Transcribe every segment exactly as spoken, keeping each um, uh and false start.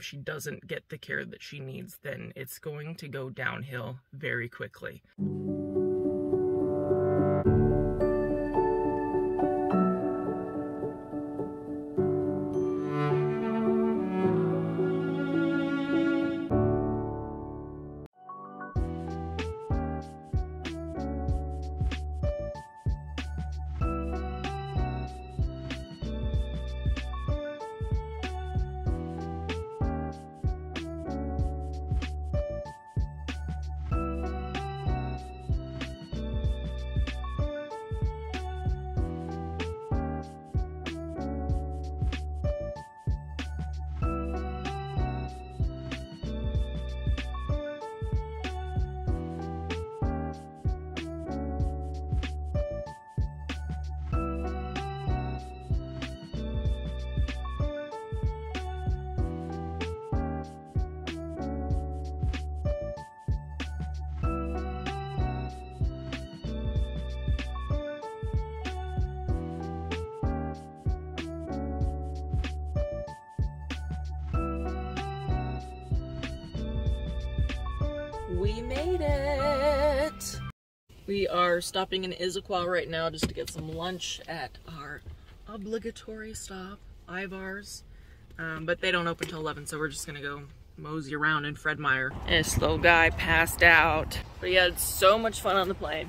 If she doesn't get the care that she needs, then it's going to go downhill very quickly. We made it! We are stopping in Issaquah right now just to get some lunch at our obligatory stop, Ivar's. Um, but they don't open till eleven, so we're just gonna go mosey around in Fred Meyer. And this little guy passed out. But he had so much fun on the plane.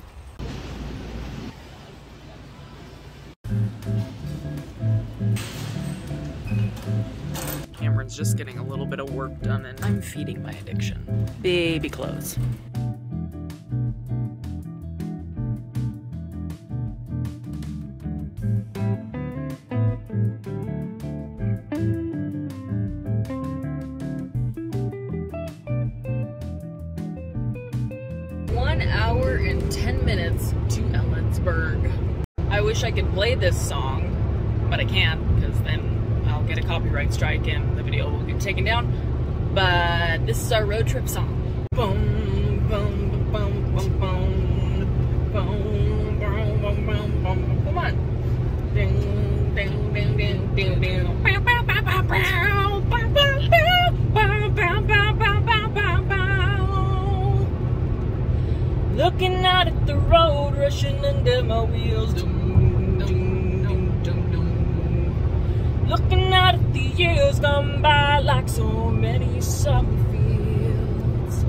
Kameron's just getting a little bit of work done and I'm feeding my addiction. Baby clothes. One hour and ten minutes to Ellensburg. I wish I could play this song, but I can't because then I'll get a copyright strike and the video will get taken down. But this is our road trip song. Boom, boom, boom, boom, boom, boom, boom, boom, boom, boom. Come on. Ding, ding, ding, ding, ding, ding. Bow, bow, bow, bow, bow, bow, bow, bow, bow, bow, bow, bow, bow, bow. Looking out at the road, rushing under my wheels. Looking out at the years gone by like so many summer fields.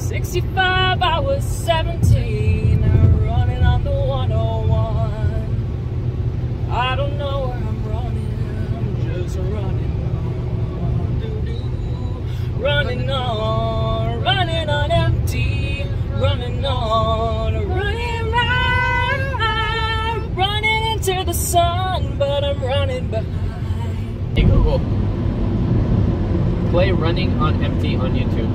Sixty-five, I was seventeen, I'm running on the one oh one. I don't know where I'm running, I'm just running on. Doo -doo. Running on, running on empty, running on, running round, running into the sun, but I'm running behind. Hey Google, play Running on Empty on YouTube.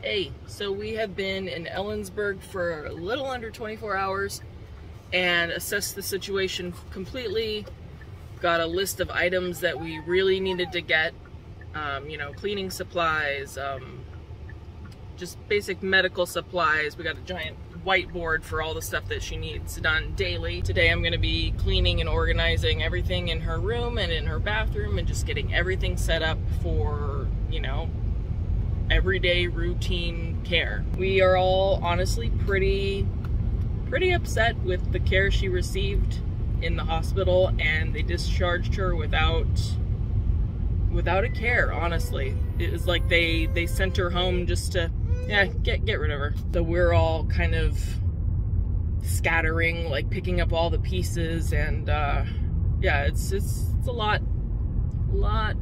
Hey, so we have been in Ellensburg for a little under twenty-four hours and assessed the situation completely. Got a list of items that we really needed to get, um, you know, cleaning supplies, um, just basic medical supplies. We got a giant whiteboard for all the stuff that she needs done daily. Today I'm going to be cleaning and organizing everything in her room and in her bathroom and just getting everything set up for, you know, everyday routine care. We are all honestly pretty pretty upset with the care she received in the hospital, and they discharged her without without a care, honestly. It was like they they sent her home just to yeah get get rid of her. So we're all kind of scattering, like picking up all the pieces, and uh yeah, it's it's, it's a lot lot.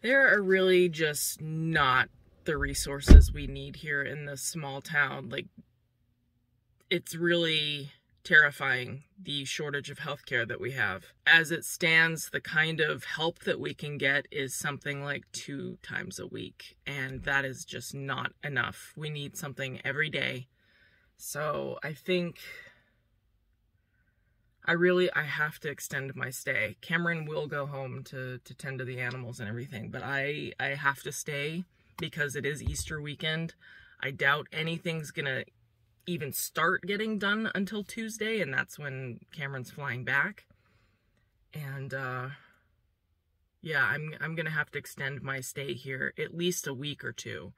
There are really just not the resources we need here in this small town. Like, it's really terrifying, the shortage of healthcare that we have. As it stands, the kind of help that we can get is something like two times a week, and that is just not enough. We need something every day. So I think I really, I have to extend my stay. Kameron will go home to, to tend to the animals and everything, but I, I have to stay because it is Easter weekend. I doubt anything's gonna even start getting done until Tuesday, and that's when Kameron's flying back. And uh, yeah, I'm, I'm gonna have to extend my stay here at least a week or two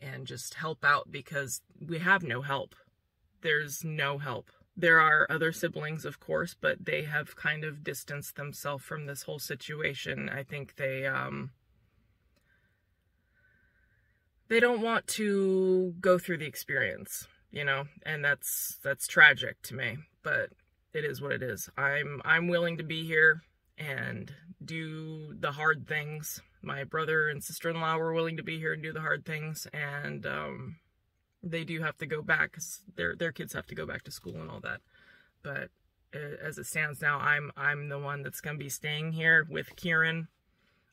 and just help out because we have no help. There's no help. There are other siblings, of course, but they have kind of distanced themselves from this whole situation. I think they, um, they don't want to go through the experience, you know, and that's, that's tragic to me, but it is what it is. I'm, I'm willing to be here and do the hard things. My brother and sister-in-law were willing to be here and do the hard things, and, um, they do have to go back because their, their kids have to go back to school and all that. But as it stands now, I'm, I'm the one that's going to be staying here with Kieran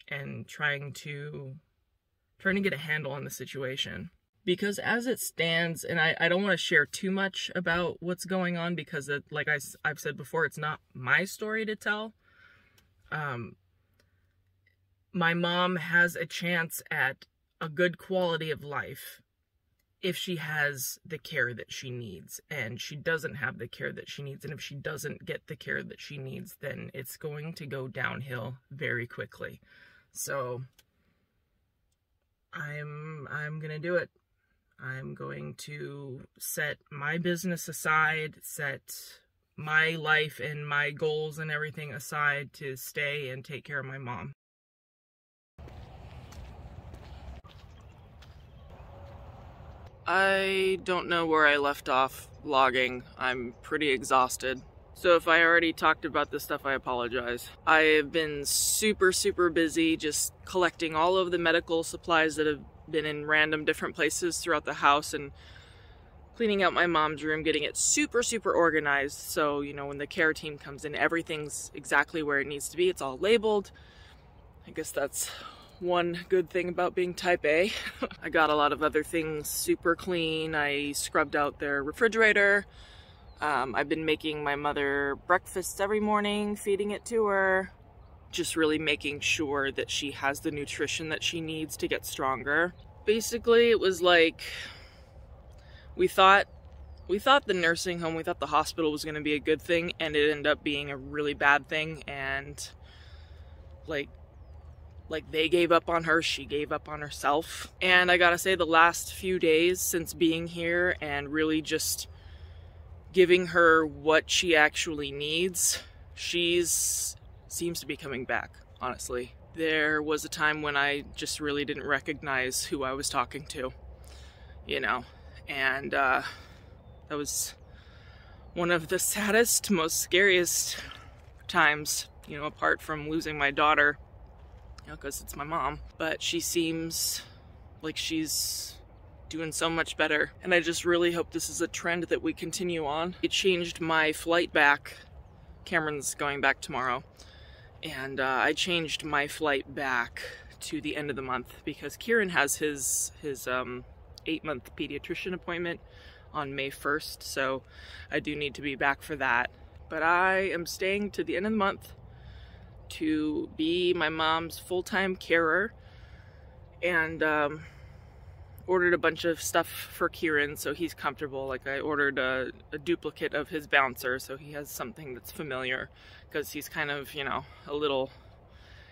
and trying to, trying to get a handle on the situation. Because as it stands, and I, I don't want to share too much about what's going on because it, like I, I've said before, it's not my story to tell. Um, my mom has a chance at a good quality of life if she has the care that she needs, and she doesn't have the care that she needs, and if she doesn't get the care that she needs, then it's going to go downhill very quickly. So I'm I'm gonna do it. I'm going to set my business aside, set my life and my goals and everything aside to stay and take care of my mom. I don't know where I left off vlogging. I'm pretty exhausted. So if I already talked about this stuff, I apologize. I have been super, super busy just collecting all of the medical supplies that have been in random different places throughout the house and cleaning out my mom's room, getting it super, super organized. So, you know, when the care team comes in, everything's exactly where it needs to be. It's all labeled. I guess that's one good thing about being type A. I got a lot of other things super clean. I scrubbed out their refrigerator. Um, I've been making my mother breakfast every morning, feeding it to her. Just really making sure that she has the nutrition that she needs to get stronger. Basically, it was like, we thought, we thought the nursing home, we thought the hospital was gonna be a good thing, and it ended up being a really bad thing, and like, Like they gave up on her, she gave up on herself. And I gotta say, the last few days since being here and really just giving her what she actually needs, she's seems to be coming back, honestly. There was a time when I just really didn't recognize who I was talking to, you know, and uh, that was one of the saddest, most scariest times, you know, apart from losing my daughter. You know, because it's my mom, but she seems like she's doing so much better, and I just really hope this is a trend that we continue on. It changed my flight back. Kameron's going back tomorrow, and uh, I changed my flight back to the end of the month because Kieran has his his um, eight-month pediatrician appointment on May first, so I do need to be back for that. But I am staying to the end of the month to be my mom's full-time carer, and um, ordered a bunch of stuff for Kieran so he's comfortable. Like, I ordered a, a duplicate of his bouncer so he has something that's familiar, because he's kind of, you know, a little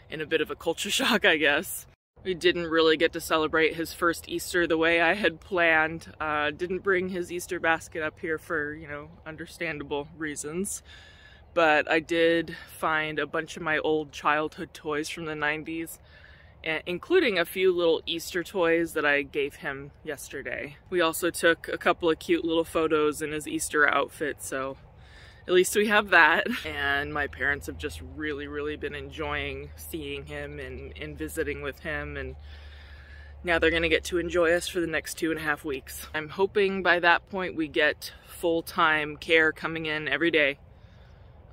in a bit of a culture shock, I guess. We didn't really get to celebrate his first Easter the way I had planned. Uh, didn't bring his Easter basket up here for, you know, understandable reasons. But I did find a bunch of my old childhood toys from the nineties, including a few little Easter toys that I gave him yesterday. We also took a couple of cute little photos in his Easter outfit, so at least we have that. And my parents have just really, really been enjoying seeing him and, and visiting with him, and Now they're gonna get to enjoy us for the next two and a half weeks. I'm hoping by that point we get full-time care coming in every day,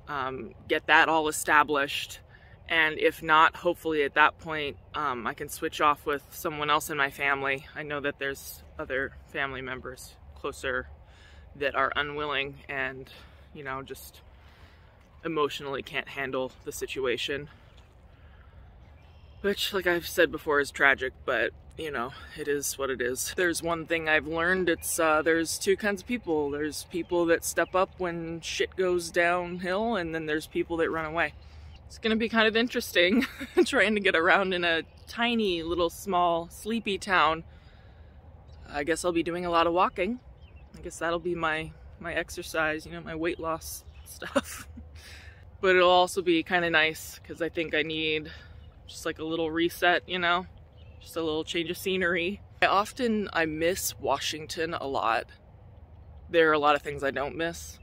um, get that all established. And if not, hopefully at that point, um, I can switch off with someone else in my family. I know that there's other family members closer that are unwilling and, you know, just emotionally can't handle the situation. Which, like I've said before, is tragic, but, you know, it is what it is. There's one thing I've learned, it's, uh, there's two kinds of people. There's people that step up when shit goes downhill, and then there's people that run away. It's gonna be kind of interesting trying to get around in a tiny little small sleepy town. I guess I'll be doing a lot of walking. I guess that'll be my my exercise, you know, my weight loss stuff. But it'll also be kind of nice because I think I need just like a little reset, you know, just a little change of scenery. I often I miss Washington a lot. There are a lot of things I don't miss,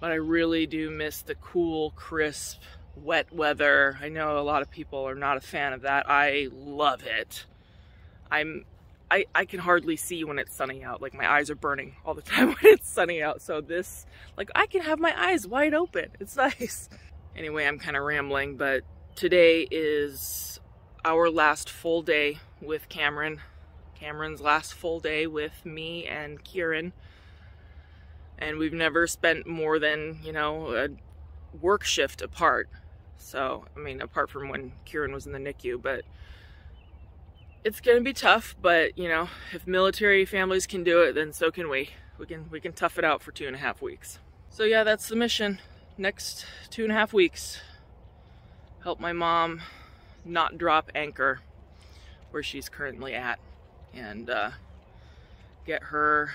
but I really do miss the cool, crisp, wet weather. I know a lot of people are not a fan of that. I love it. I'm, I, I can hardly see when it's sunny out. Like my eyes are burning all the time when it's sunny out. So this, like I can have my eyes wide open. It's nice. Anyway, I'm kind of rambling, but today is our last full day with Kameron. Kameron's last full day with me and Kieran. And we've never spent more than, you know, a work shift apart. So, I mean, apart from when Kieran was in the N I C U, but it's gonna be tough, but you know, if military families can do it, then so can we. We can we can tough it out for two and a half weeks. So yeah, that's the mission. Next two and a half weeks, help my mom not drop anchor where she's currently at, and uh, get her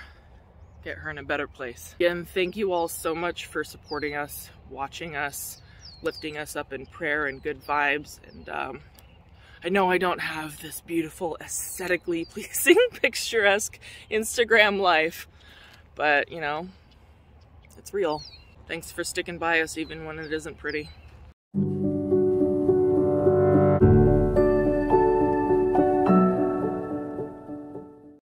get her in a better place. Again, thank you all so much for supporting us, watching us, lifting us up in prayer and good vibes. And um, I know I don't have this beautiful, aesthetically pleasing, picturesque Instagram life, but you know, it's real. Thanks for sticking by us even when it isn't pretty.